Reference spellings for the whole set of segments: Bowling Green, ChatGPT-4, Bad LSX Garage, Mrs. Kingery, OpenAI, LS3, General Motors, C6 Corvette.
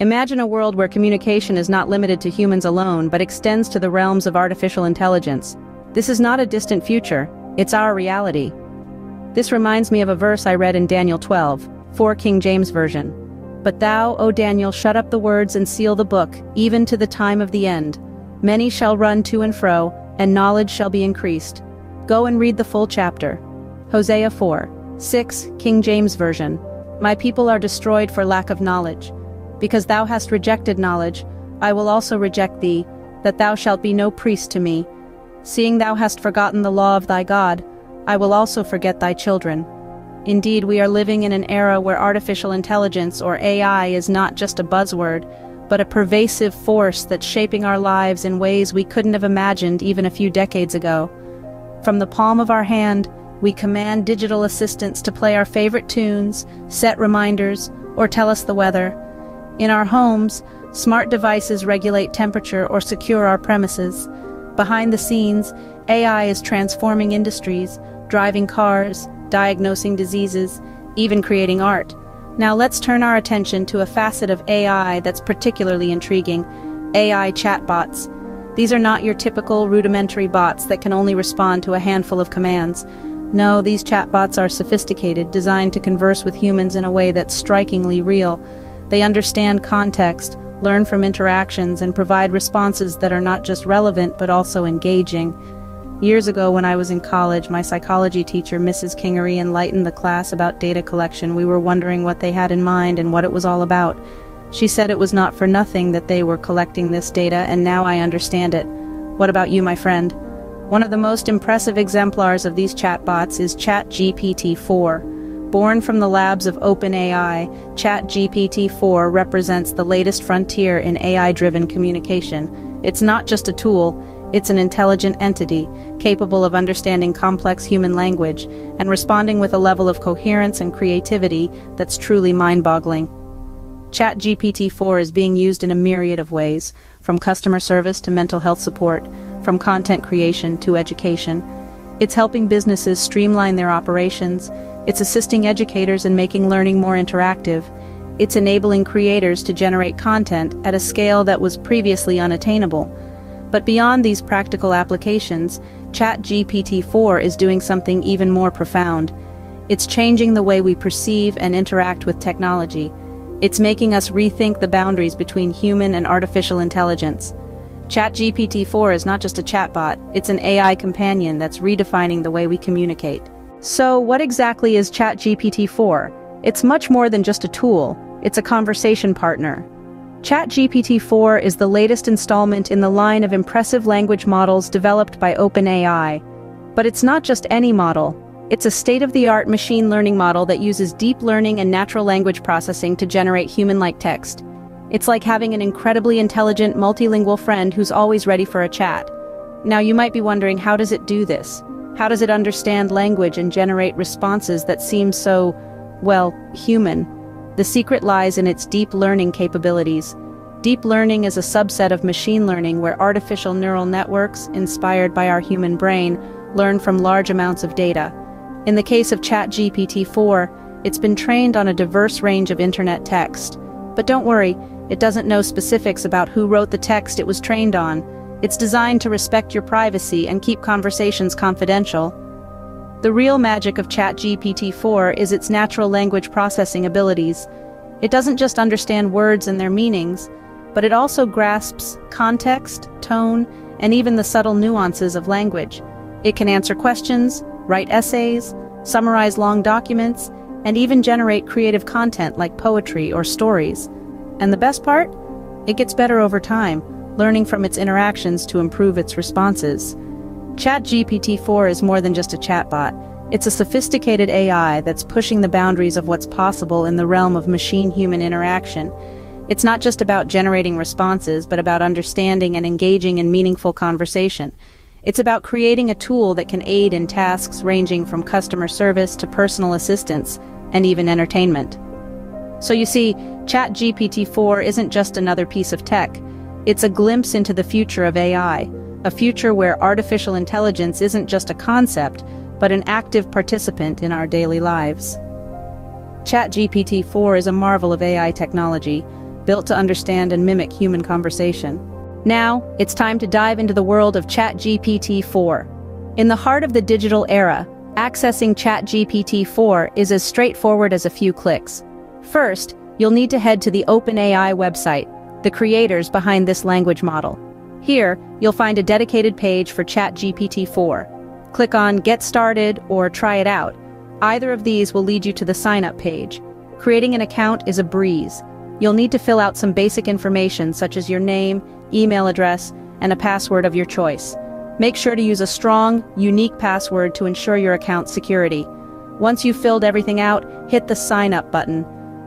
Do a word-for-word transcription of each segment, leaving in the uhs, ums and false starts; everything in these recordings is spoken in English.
Imagine a world where communication is not limited to humans alone but extends to the realms of artificial intelligence. This is not a distant future, it's our reality. This reminds me of a verse I read in Daniel twelve, four King James Version. But thou, O Daniel, shut up the words and seal the book, even to the time of the end. Many shall run to and fro, and knowledge shall be increased. Go and read the full chapter. Hosea four, six, King James Version. My people are destroyed for lack of knowledge. Because thou hast rejected knowledge, I will also reject thee, that thou shalt be no priest to me. Seeing thou hast forgotten the law of thy God, I will also forget thy children. Indeed, we are living in an era where artificial intelligence, or A I, is not just a buzzword, but a pervasive force that's shaping our lives in ways we couldn't have imagined even a few decades ago. From the palm of our hand, we command digital assistants to play our favorite tunes, set reminders, or tell us the weather. In our homes, smart devices regulate temperature or secure our premises. Behind the scenes, A I is transforming industries, driving cars, diagnosing diseases, even creating art. Now let's turn our attention to a facet of A I that's particularly intriguing: A I chatbots. These are not your typical rudimentary bots that can only respond to a handful of commands. No, these chatbots are sophisticated, designed to converse with humans in a way that's strikingly real. They understand context, learn from interactions, and provide responses that are not just relevant but also engaging. Years ago, when I was in college, my psychology teacher, Missus Kingery, enlightened the class about data collection. We were wondering what they had in mind and what it was all about. She said it was not for nothing that they were collecting this data, and now I understand it. What about you, my friend? One of the most impressive exemplars of these chatbots is ChatGPT four. Born from the labs of OpenAI, ChatGPT four represents the latest frontier in A I-driven communication. It's not just a tool. It's an intelligent entity, capable of understanding complex human language and responding with a level of coherence and creativity that's truly mind-boggling. ChatGPT four is being used in a myriad of ways, from customer service to mental health support, from content creation to education. It's helping businesses streamline their operations, it's assisting educators in making learning more interactive, it's enabling creators to generate content at a scale that was previously unattainable. But beyond these practical applications, ChatGPT four is doing something even more profound. It's changing the way we perceive and interact with technology. It's making us rethink the boundaries between human and artificial intelligence. ChatGPT four is not just a chatbot, it's an A I companion that's redefining the way we communicate. So, what exactly is ChatGPT four? It's much more than just a tool, it's a conversation partner. ChatGPT four is the latest installment in the line of impressive language models developed by OpenAI. But it's not just any model. It's a state-of-the-art machine learning model that uses deep learning and natural language processing to generate human-like text. It's like having an incredibly intelligent, multilingual friend who's always ready for a chat. Now you might be wondering, how does it do this? How does it understand language and generate responses that seem so, well, human? The secret lies in its deep learning capabilities. Deep learning is a subset of machine learning where artificial neural networks, inspired by our human brain, learn from large amounts of data. In the case of ChatGPT four, it's been trained on a diverse range of internet text. But don't worry, it doesn't know specifics about who wrote the text it was trained on. It's designed to respect your privacy and keep conversations confidential. The real magic of ChatGPT four is its natural language processing abilities. It doesn't just understand words and their meanings, but it also grasps context, tone, and even the subtle nuances of language. It can answer questions, write essays, summarize long documents, and even generate creative content like poetry or stories. And the best part? It gets better over time, learning from its interactions to improve its responses. ChatGPT four is more than just a chatbot. It's a sophisticated A I that's pushing the boundaries of what's possible in the realm of machine-human interaction. It's not just about generating responses, but about understanding and engaging in meaningful conversation. It's about creating a tool that can aid in tasks ranging from customer service to personal assistance, and even entertainment. So you see, ChatGPT four isn't just another piece of tech. It's a glimpse into the future of A I. A future where artificial intelligence isn't just a concept, but an active participant in our daily lives. ChatGPT four is a marvel of A I technology, built to understand and mimic human conversation. Now, it's time to dive into the world of ChatGPT four. In the heart of the digital era, accessing ChatGPT four is as straightforward as a few clicks. First, you'll need to head to the OpenAI website, the creators behind this language model. Here, you'll find a dedicated page for ChatGPT four. Click on Get Started or Try It Out. Either of these will lead you to the sign-up page. Creating an account is a breeze. You'll need to fill out some basic information such as your name, email address, and a password of your choice. Make sure to use a strong, unique password to ensure your account's security. Once you've filled everything out, hit the sign-up button.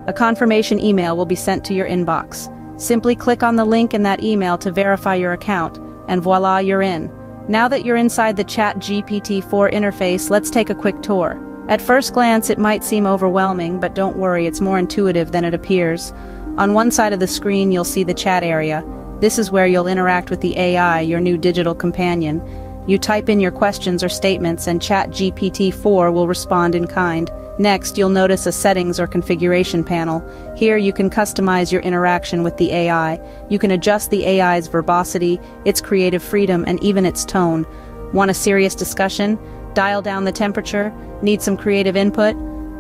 A confirmation email will be sent to your inbox. Simply click on the link in that email to verify your account, and voila, you're in. Now that you're inside the ChatGPT four interface, let's take a quick tour. At first glance, it might seem overwhelming, but don't worry, it's more intuitive than it appears. On one side of the screen, you'll see the chat area. This is where you'll interact with the A I, your new digital companion. You type in your questions or statements, and ChatGPT four will respond in kind. Next, you'll notice a settings or configuration panel. Here you can customize your interaction with the A I. You can adjust the A I's verbosity, its creative freedom, and even its tone. Want a serious discussion? Dial down the temperature? Need some creative input?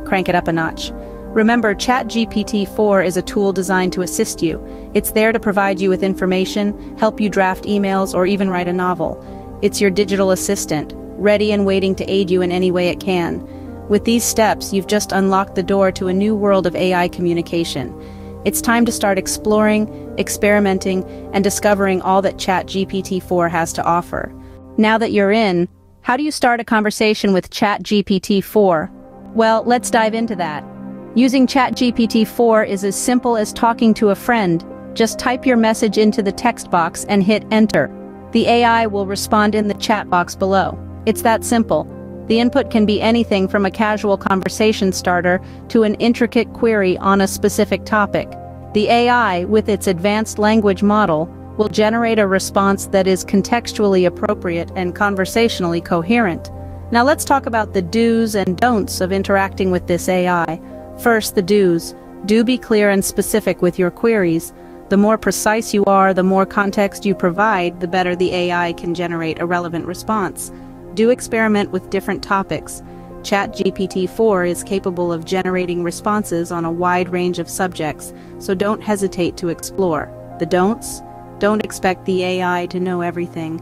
Crank it up a notch. Remember, ChatGPT four is a tool designed to assist you. It's there to provide you with information, help you draft emails, or even write a novel. It's your digital assistant, ready and waiting to aid you in any way it can. With these steps, you've just unlocked the door to a new world of A I communication. It's time to start exploring, experimenting, and discovering all that ChatGPT four has to offer. Now that you're in, how do you start a conversation with ChatGPT four? Well, let's dive into that. Using ChatGPT four is as simple as talking to a friend. Just type your message into the text box and hit enter. The A I will respond in the chat box below. It's that simple. The input can be anything from a casual conversation starter to an intricate query on a specific topic. The A I, with its advanced language model, will generate a response that is contextually appropriate and conversationally coherent. Now let's talk about the do's and don'ts of interacting with this A I. First, the do's. Do be clear and specific with your queries. The more precise you are, the more context you provide, the better the A I can generate a relevant response. Do experiment with different topics. ChatGPT four is capable of generating responses on a wide range of subjects, so don't hesitate to explore. The don'ts? Don't expect the A I to know everything.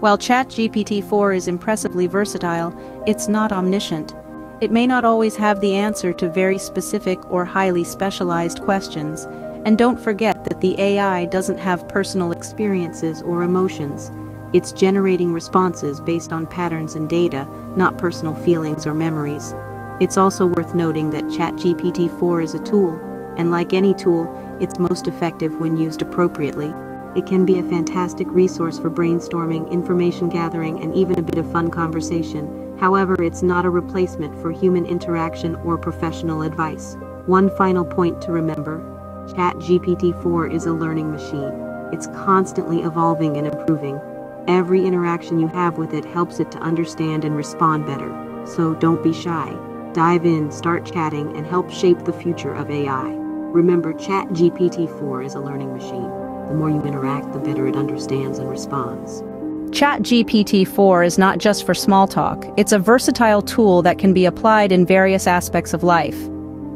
While ChatGPT four is impressively versatile, it's not omniscient. It may not always have the answer to very specific or highly specialized questions. And don't forget that the A I doesn't have personal experiences or emotions. It's generating responses based on patterns and data, not personal feelings or memories. It's also worth noting that ChatGPT four is a tool, and like any tool, it's most effective when used appropriately. It can be a fantastic resource for brainstorming, information gathering, and even a bit of fun conversation. However, it's not a replacement for human interaction or professional advice. One final point to remember: ChatGPT four is a learning machine. It's constantly evolving and improving. Every interaction you have with it helps it to understand and respond better. So don't be shy. Dive in, start chatting, and help shape the future of A I. Remember, ChatGPT four is a learning machine. The more you interact, the better it understands and responds. ChatGPT four is not just for small talk. It's a versatile tool that can be applied in various aspects of life.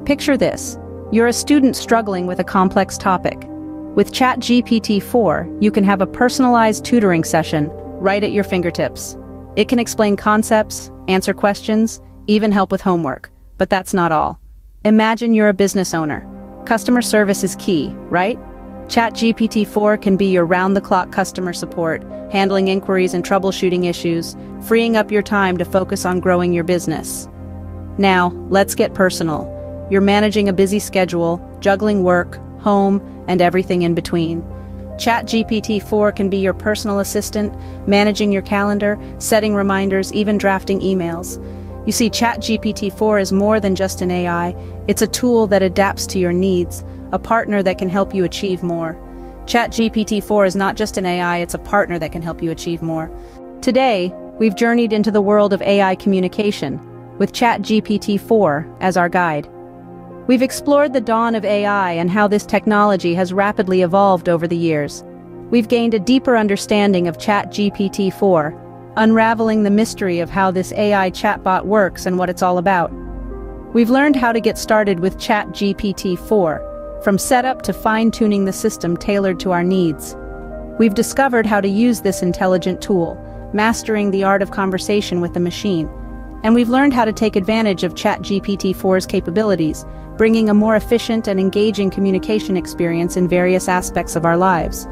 Picture this. You're a student struggling with a complex topic. With ChatGPT four, you can have a personalized tutoring session right at your fingertips. It can explain concepts, answer questions, even help with homework. But that's not all. Imagine you're a business owner. Customer service is key, right? ChatGPT four can be your round-the-clock customer support, handling inquiries and troubleshooting issues, freeing up your time to focus on growing your business. Now, let's get personal. You're managing a busy schedule, juggling work, home, and everything in between. ChatGPT four can be your personal assistant, managing your calendar, setting reminders, even drafting emails. You see, ChatGPT four is more than just an A I. It's a tool that adapts to your needs, a partner that can help you achieve more. ChatGPT four is not just an A I, it's a partner that can help you achieve more. Today, we've journeyed into the world of A I communication, with ChatGPT four as our guide. We've explored the dawn of A I and how this technology has rapidly evolved over the years. We've gained a deeper understanding of ChatGPT four, unraveling the mystery of how this A I chatbot works and what it's all about. We've learned how to get started with ChatGPT four, from setup to fine-tuning the system tailored to our needs. We've discovered how to use this intelligent tool, mastering the art of conversation with the machine. And we've learned how to take advantage of ChatGPT four's capabilities, bringing a more efficient and engaging communication experience in various aspects of our lives.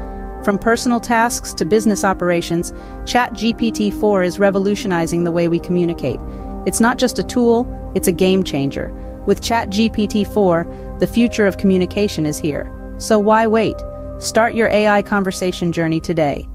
From personal tasks to business operations, ChatGPT four is revolutionizing the way we communicate. It's not just a tool, it's a game changer. With ChatGPT four, the future of communication is here. So why wait? Start your A I conversation journey today.